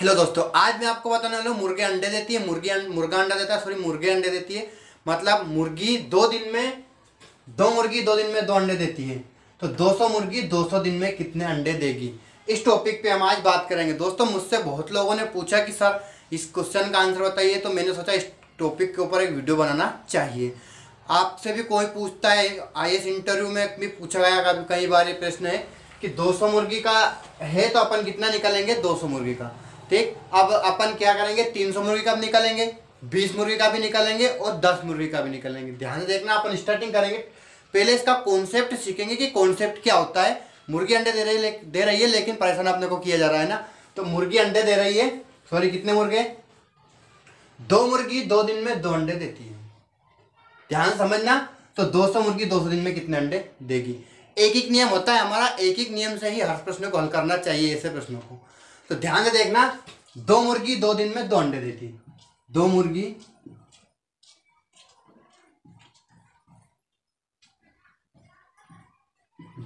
Hello दोस्तों, आज मैं आपको बताने वाला हूँ मुर्गे अंडे देती है, मुर्गा अंडा देता है, सॉरी मुर्गे अंडे देती है। मतलब मुर्गी 2 दिन में 2 मुर्गी 2 दिन में 2 अंडे देती है, तो 200 मुर्गी 200 दिन में कितने अंडे देगी, इस टॉपिक पे हम आज बात करेंगे। दोस्तों मुझसे बहुत लोगों ने पूछा कि सर इस क्वेश्चन का आंसर बताइए, तो मैंने सोचा इस टॉपिक के ऊपर एक वीडियो बनाना चाहिए। आपसे भी कोई पूछता है, IAS इंटरव्यू में भी पूछा गया कई बार ये प्रश्न है कि 200 मुर्गी का है तो अपन कितना निकालेंगे, 200 मुर्गी का। ठीक, अब अपन क्या करेंगे, 300 मुर्गी का भी निकालेंगे, 20 मुर्गी का भी निकालेंगे और 10 मुर्गी का भी निकालेंगे। ध्यान से देखना, अपन स्टार्टिंग करेंगे, पहले इसका कॉन्सेप्ट सीखेंगे कि कॉन्सेप्ट क्या होता है। मुर्गी अंडे दे रही है लेकिन परेशान अपने को किया जा रहा है ना, तो मुर्गी अंडे दे रही है, सॉरी कितने मुर्गे, 2 मुर्गी 2 दिन में 2 अंडे देती है। ध्यान समझना, तो 200 मुर्गी 200 दिन में कितने अंडे देगी। एक नियम होता है हमारा, एक नियम से ही हर प्रश्न को हल करना चाहिए ऐसे प्रश्नों को। तो ध्यान से देखना, 2 मुर्गी 2 दिन में 2 अंडे देती, 2 मुर्गी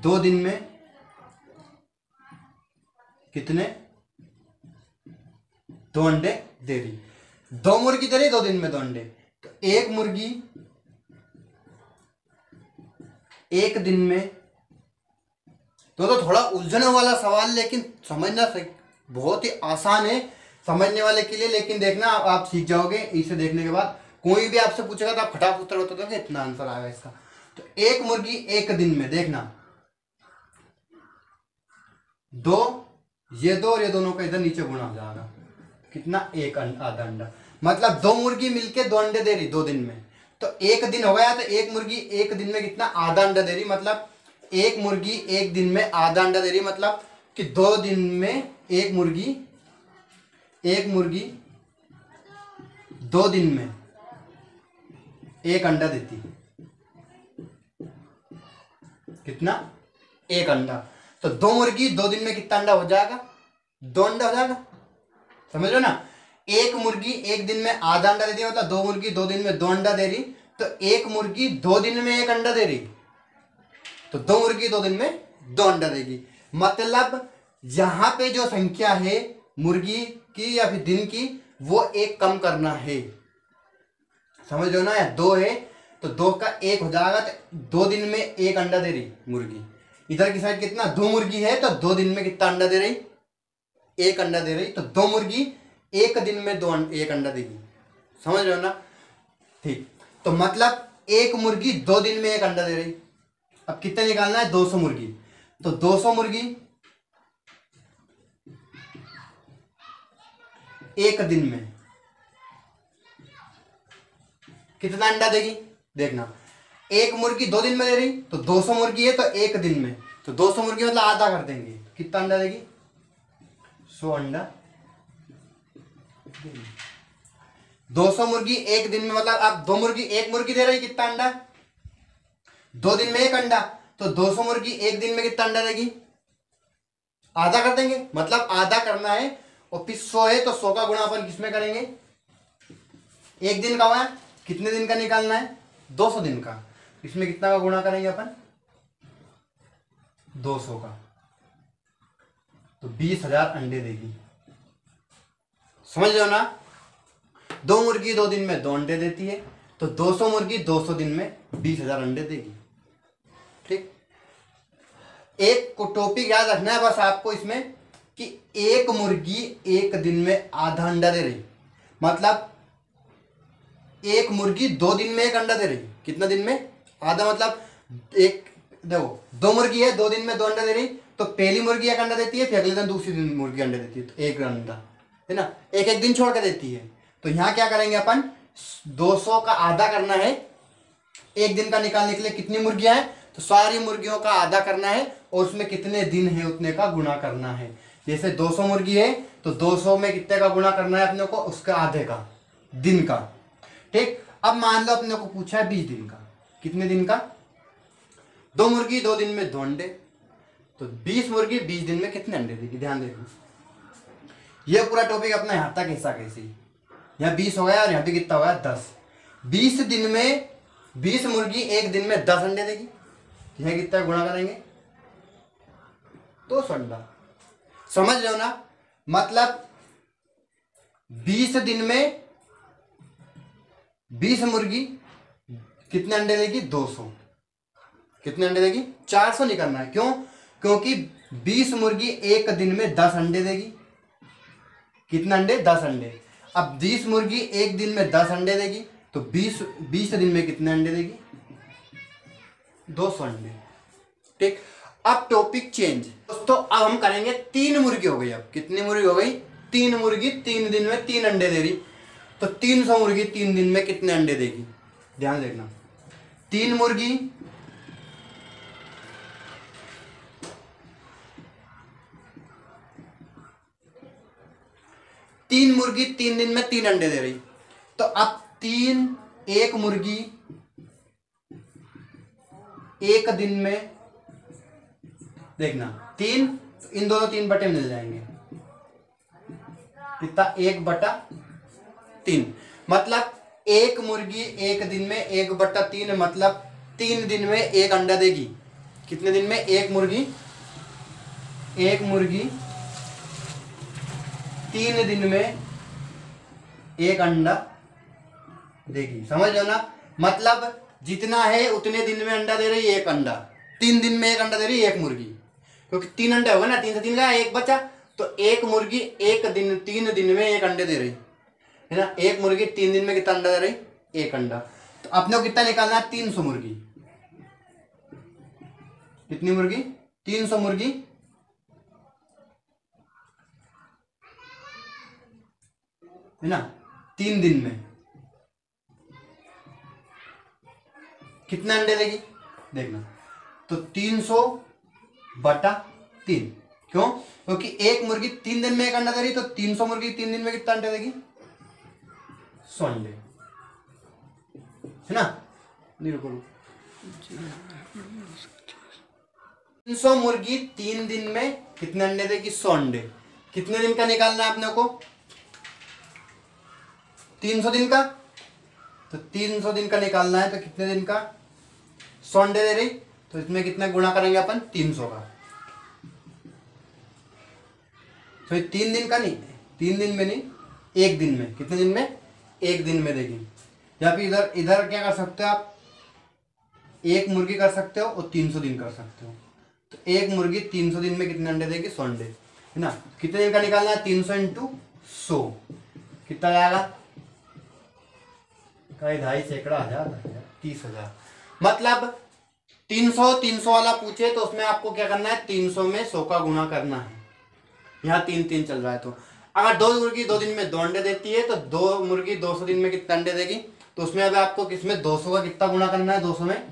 2 दिन में कितने 2 अंडे दे रही, 2 मुर्गी दे रही 2 दिन में 2 अंडे, तो 1 मुर्गी 1 दिन में। तो थोड़ा उलझने वाला सवाल, लेकिन समझना बहुत ही आसान है समझने वाले के लिए, लेकिन देखना आप सीख जाओगे। इसे देखने के बाद कोई भी आपसे पूछेगा तो आप फटाफट उत्तर बता दोगे, इतना आंसर आएगा इसका। तो 1 मुर्गी 1 दिन में देखना, 2 ये 2 और ये दोनों का इधर नीचे गुणा हो जाएगा, कितना 1 आधा अंडा। मतलब 2 मुर्गी मिलके 2 अंडे दे रही 2 दिन में, तो 1 दिन हो गया, तो 1 मुर्गी 1 दिन में कितना, आधा अंडा दे रही। मतलब 1 मुर्गी 1 दिन में आधा अंडा दे रही, मतलब कि 2 दिन में 1 मुर्गी 1 दिन में 1 अंडा देती है, कितना 1 अंडा। तो 2 मुर्गी 2 दिन में कितना अंडा हो जाएगा, 2 अंडा हो जाएगा। समझ लो ना, 1 मुर्गी 1 दिन में आधा अंडा देती है, मतलब 2 मुर्गी 2 दिन में 2 अंडा दे रही, तो 1 मुर्गी 2 दिन में 1 अंडा दे रही, तो 2 मुर्गी 2 दिन में 2 अंडा देगी। मतलब यहाँ पे जो संख्या है मुर्गी की या फिर दिन की, वो 1 कम करना है, समझ लो ना। 2 है तो 2 का 1 हो जाएगा, तो 2 दिन में 1 अंडा दे रही मुर्गी। इधर की साइड कितना, 2 मुर्गी है, तो 2 दिन में कितना अंडा दे रही, 1 अंडा दे रही, तो 2 मुर्गी 1 दिन में 1 अंडा देगी, समझ लो ना। ठीक, तो मतलब 1 मुर्गी 2 दिन में 1 अंडा दे रही। अब कितना निकालना है, 200 मुर्गी, तो 200 मुर्गी 1 दिन में कितना अंडा देगी, देखना। 1 मुर्गी 2 दिन में दे रही, तो 200 मुर्गी है तो 1 दिन में, तो 200 मुर्गी मतलब आधा कर देंगे, कितना अंडा देगी, 100 अंडा। 200 मुर्गी 1 दिन में, मतलब आप 2 मुर्गी 1 मुर्गी दे रही, कितना अंडा, 2 दिन में 1 अंडा, तो 200 मुर्गी 1 दिन में कितना अंडा देगी, आधा कर देंगे, मतलब आधा करना है। और फिर 100 है तो 100 का गुणा अपन किसमें करेंगे, 1 दिन का हुआ, कितने दिन का निकालना है, 200 दिन का, इसमें कितना का गुणा करेंगे अपन, 200 का, तो 20,000 अंडे देगी, समझ लो ना। 2 मुर्गी 2 दिन में 2 अंडे देती है, तो 200 मुर्गी 200 दिन में 20,000 अंडे देगी। ठीक, एक को टॉपिक याद रखना है बस आपको इसमें कि 1 मुर्गी 1 दिन में आधा अंडा दे रही, मतलब 1 मुर्गी 2 दिन में 1 अंडा दे रही, कितना दिन में, आधा। मतलब एक देखो, 2 मुर्गी है 2 दिन में 2 अंडा दे रही, तो पहली मुर्गी 1 अंडा देती है, फिर अगले दिन दूसरी दिन मुर्गी अंडा देती है, तो 1 अंडा है ना, 1 दिन छोड़ कर देती है। तो यहाँ क्या करेंगे अपन, 200 का आधा करना है, 1 दिन का निकालने के लिए कितनी मुर्गियां हैं, तो सारी मुर्गियों का आधा करना है और उसमें कितने दिन है उतने का गुणा करना है। जैसे 200 मुर्गी है तो 200 में कितने का गुणा करना है अपने को, उसका आधे का, दिन का। ठीक, अब मान लो अपने को पूछा है 20 दिन का, कितने दिन का, 2 मुर्गी 2 दिन में 2 अंडे, तो 20 मुर्गी 20 दिन में कितने अंडे देगी, ध्यान देखो। यह पूरा टॉपिक अपना यहाँ तक ऐसा कैसे, यहाँ 20 हो गया और यहाँ पे कितना हो गया, 10। 20 दिन में 20 मुर्गी 1 दिन में 10 अंडे देगी, यह कितना गुणा करेंगे, 200 अंडा, समझ लो ना। मतलब 20 दिन में 20 मुर्गी कितने अंडे देगी? 200। कितने अंडे देगी? 400 निकालना है। क्यों? क्योंकि 20 मुर्गी एक दिन में 10 अंडे देगी। कितने अंडे? 10 अंडे। अब 20 मुर्गी एक दिन में 10 अंडे देगी तो 20 दिन में कितने अंडे देगी? 200 अंडे। ठीक, अब टॉपिक चेंज। दोस्तों अब हम करेंगे 3 मुर्गी हो गई। अब कितनी मुर्गी हो गई? 3 मुर्गी 3 दिन में 3 अंडे दे रही, तो 300 मुर्गी 3 दिन में कितने अंडे देगी? ध्यान देना, 3 मुर्गी 3 मुर्गी 3 दिन में 3 अंडे दे रही, तो अब 1 मुर्गी एक दिन में देखना 3, तो इन दोनों 3 बटे मिल जाएंगे, कितना? 1/3। मतलब 1 मुर्गी एक दिन में 1/3, मतलब 3 दिन में 1 अंडा देगी। कितने दिन में? 1 मुर्गी 1 मुर्गी 3 दिन में 1 अंडा देगी। समझ लो ना, मतलब जितना है उतने दिन में अंडा दे रही है 1 अंडा, 3 दिन में 1 अंडा दे रही है 1 मुर्गी, क्योंकि 3 अंडे हो गए ना, 3 से 3 का 1 बचा, तो 1 मुर्गी एक दिन 3 दिन में 1 अंडे दे रही है ना। 1 मुर्गी 3 दिन में कितना अंडा दे रही? 1 अंडा। तो अपने को कितना निकालना है? 300 मुर्गी। कितनी मुर्गी? 300 मुर्गी 3 दिन में कितना अंडे देगी? देखना, तो 300/3। क्यों? क्योंकि 1 मुर्गी 3 दिन में 1 अंडा दे रही, तो 300 मुर्गी 3 दिन में कितना अंडे देगी? 100 अंडे, है ना। बिल्कुल, 300 मुर्गी 3 दिन में कितने अंडे देगी? 100 अंडे। कितने दिन का निकालना है अपने को? 300 दिन का, तो 300 दिन का निकालना है, तो कितने दिन का? 100 अंडे दे रही, तो इसमें कितना गुणा करेंगे अपन? 300 का। तो 3 दिन का नहीं, 3 दिन में नहीं, 1 दिन में। कितने दिन में? 1 दिन में देगी। या फिर इधर क्या कर सकते हो आप? 1 मुर्गी कर सकते हो और 300 दिन कर सकते हो। तो 1 मुर्गी 300 दिन में कितने अंडे देगी? 100 अंडे, है ना। कितने दिन का निकालना है? 300 × 100 कितना आएगा? कहीं 2,500 30,000। मतलब 300 वाला पूछे तो उसमें आपको क्या करना है? 300 में 100 का गुणा करना है। यहाँ 3-3 चल रहा है, तो अगर 2 मुर्गी 2 दिन में 2 अंडे देती है, तो 2 मुर्गी 200 दिन में कितने अंडे देगी? तो उसमें अब आपको किसमें 200 का कितना गुणा करना है? 200 में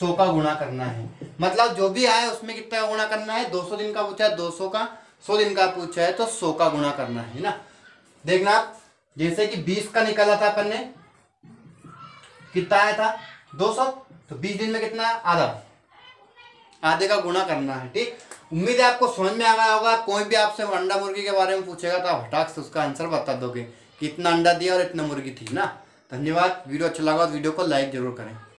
100 का गुणा करना है। मतलब जो भी आए उसमें कितना गुणा करना है? 200 दिन का पूछा है 200 का, 100 दिन का पूछा है तो 100 का गुणा करना है ना। देखना आप, जैसे कि 20 का निकाला था अपन ने, कितना आया था? 200, तो 20 दिन में कितना? आधे का गुणा करना है। ठीक, उम्मीद है आपको समझ में आ गया होगा। कोई भी आपसे अंडा मुर्गी के बारे में पूछेगा तो आप हटाक से उसका आंसर बता दोगे कि इतना अंडा दिया और इतना मुर्गी थी ना। धन्यवाद। वीडियो अच्छा लगा तो वीडियो को लाइक जरूर करें।